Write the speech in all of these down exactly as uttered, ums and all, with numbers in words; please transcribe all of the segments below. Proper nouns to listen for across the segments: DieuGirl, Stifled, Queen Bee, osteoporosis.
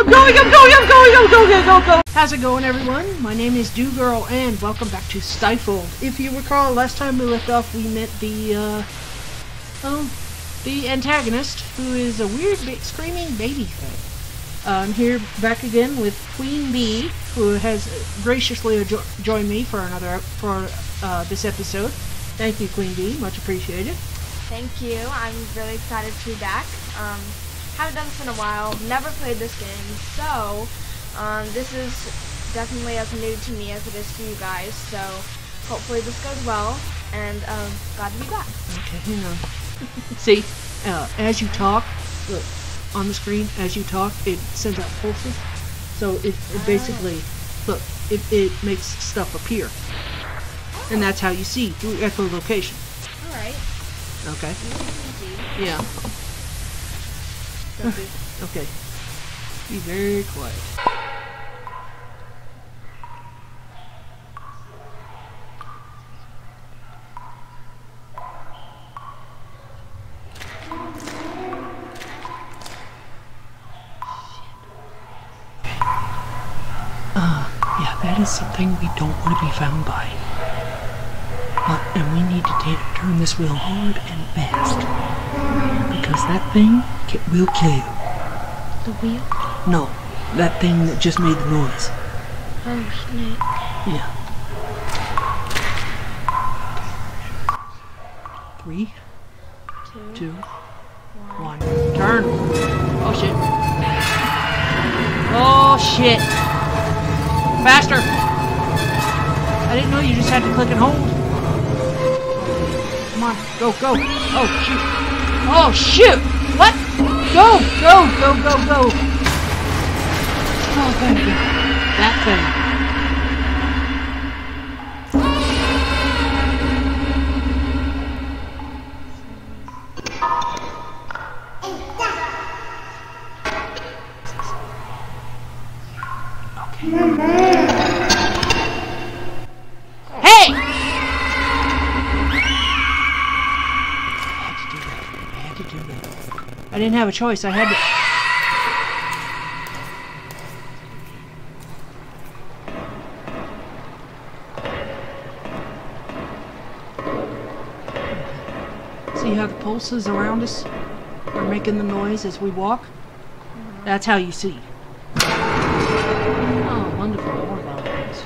I'm going, I'm going, I'm going, I'm going, I'm going, I'm going. How's it going, everyone? My name is DieuGirl, and welcome back to Stifled. If you recall, last time we left off, we met the, uh, oh, the antagonist, who is a weird ba screaming baby thing. Uh, I'm here back again with Queen Bee, who has graciously joined me for another, for, uh, this episode. Thank you, Queen Bee. Much appreciated. Thank you. I'm really excited to be back. Um, haven't done this in a while. Never played this game, so um, this is definitely as new to me as it is to you guys. So hopefully this goes well, and um, glad to be back. Okay, hang on. See, uh, as you talk, look on the screen. As you talk, it sends out pulses. So it, it basically, look, it it makes stuff appear, oh. And that's how you see through echolocation. All right. Okay. Yeah. Okay. Be very quiet. Uh, yeah, that is something we don't want to be found by. Uh, and we need to take, turn this wheel hard and fast, because that thing can, will kill you. The wheel? No, that thing that just made the noise. Oh, snake. Yeah. Okay. Three, two, two one. one. Turn. Oh shit. Oh shit. Faster. I didn't know you just had to click and hold. Come on, go, go. Oh, shoot. Oh, shoot. What? Go, go, go, go, go. Oh, thank you. That thing. Okay. Hey! I didn't have a choice. I had to. See how the pulses around us are making the noise as we walk? Mm-hmm. That's how you see. Oh, wonderful. More volunteers.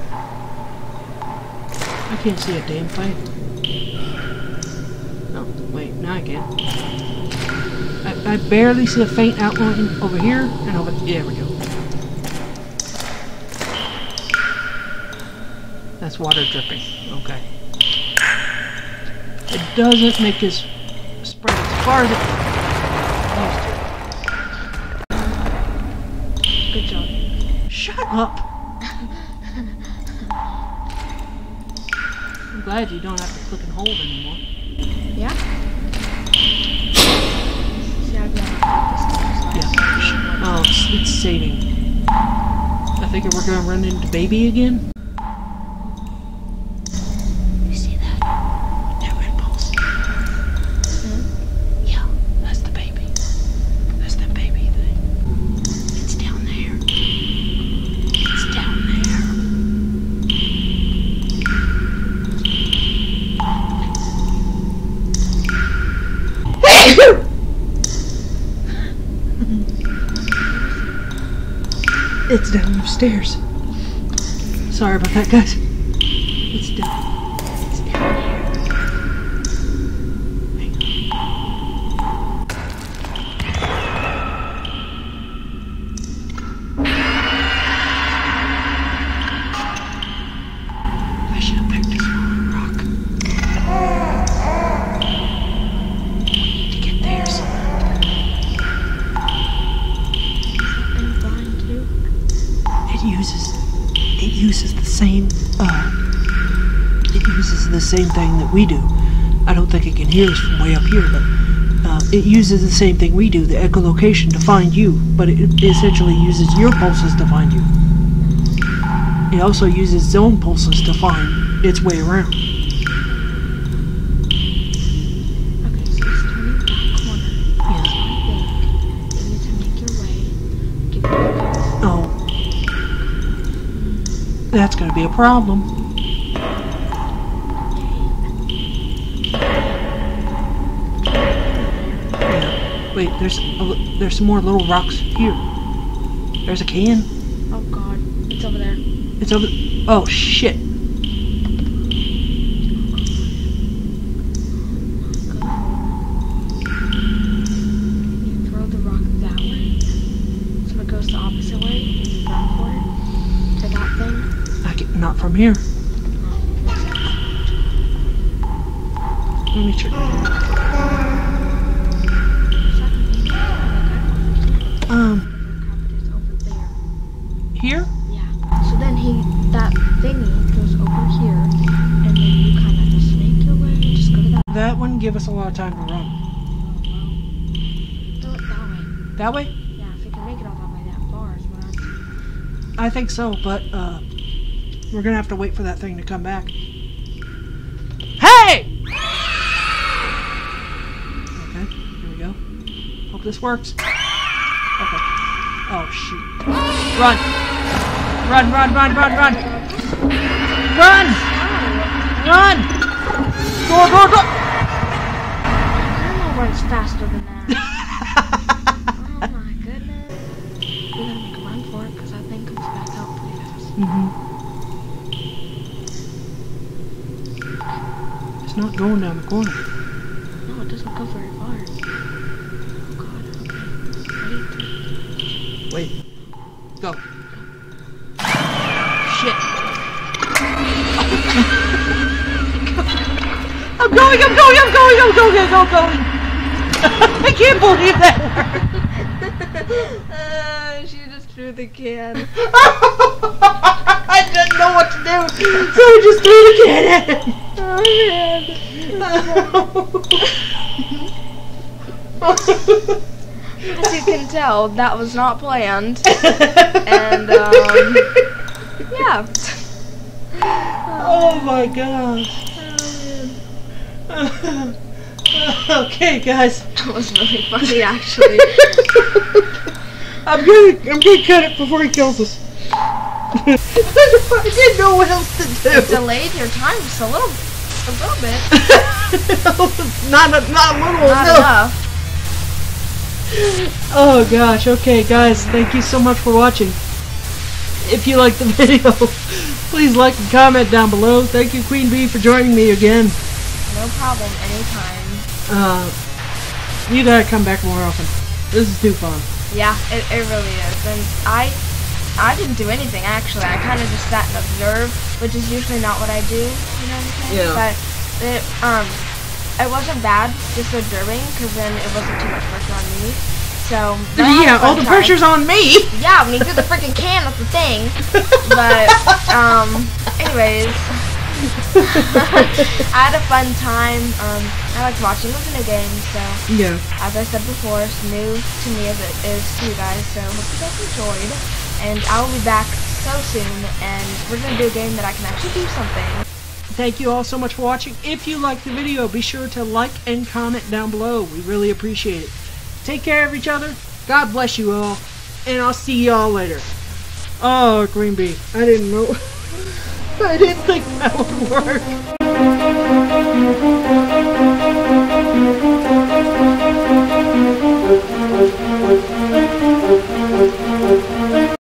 I can't see a damn thing. Wait, now I can. I, I barely see a faint outline over here and over there. There we go. That's water dripping. Okay. It doesn't make us spread as far as it goes to. Good job. Shut up! I'm glad you don't have to click and hold anymore. Yeah? Yeah. Oh, it's, it's saving. I think we're gonna run into baby again. You see that? That red pulse. Mm-hmm. Yeah, that's the baby. That's the baby thing. It's down there. It's down there. It's down the stairs. Sorry about that, guys. It's down. It's down here. I should have picked a smaller rock. We need to get there somehow. And blind too. Uses it uses the same uh it uses the same thing that we do. I don't think it can hear us from way up here, but uh, it uses the same thing we do, the echolocation, to find you, but it essentially uses your pulses to find you. It also uses its own pulses to find its way around. Okay, so it's turning that corner. Yeah, could be a problem. Wait, there's a, there's some more little rocks here. There's a can. Oh god, it's over there. It's over. Oh shit. You throw the rock that way, so it goes the opposite way, and you run for it to that thing. I can, not from here. Let me check. Um, here? Yeah. So then he, that thingy goes over here, and then you kind of just make your way and just go to that. That wouldn't give us a lot of time to run. Oh, well. Do it that way. That way? Yeah, if you can make it all that way that far is what I'm saying. I think so, but, uh, we're gonna have to wait for that thing to come back. Hey! Okay, here we go. Hope this works. Okay. Oh shoot. Run! Run, run, run, run, run! Run! Run! Go, go, go! I don't know where it's faster than that. Oh my goodness. We're gonna make a run for it because that thing comes back out pretty fast. Mm-hmm. It's not going down the corner. No, it doesn't go very far. Wait. Go. Shit. I'm going, I'm going, I'm going, I'm going, I'm going. I can't believe that. Uh, she just threw the can. I didn't know what to do, so I just threw the can in. Oh, man. Oh. As you can tell, that was not planned. And, um, yeah. Oh, oh my gosh. Oh, man. Okay, guys. That was really funny, actually. I'm gonna, I'm gonna cut it before he kills us. I didn't know what else to do. It delayed your time just a little, a little bit. not, a, not a little, not no. enough. Oh gosh, okay guys, thank you so much for watching. If you liked the video, please like and comment down below. Thank you, Queen Bee, for joining me again. No problem, anytime. Uh, you gotta come back more often. This is too fun. Yeah, it, it really is. And I I didn't do anything, actually. I kind of just sat and observed, which is usually not what I do, you know what I'm saying? Yeah. But it, um... it wasn't bad, just observing, because then it wasn't too much pressure on me. So yeah, all the time. Pressure's on me. Yeah, when you threw the freaking can, that's the thing. But um, anyways, I had a fun time. Um, I liked watching the video games. So yeah, as I said before, it's new to me as it is to you guys. So hope you guys enjoyed, and I will be back so soon. And we're gonna do a game that I can actually do something. Thank you all so much for watching. If you liked the video, be sure to like and comment down below. We really appreciate it. Take care of each other. God bless you all. And I'll see you all later. Oh, Queen Bee. I didn't know. I didn't think that would work.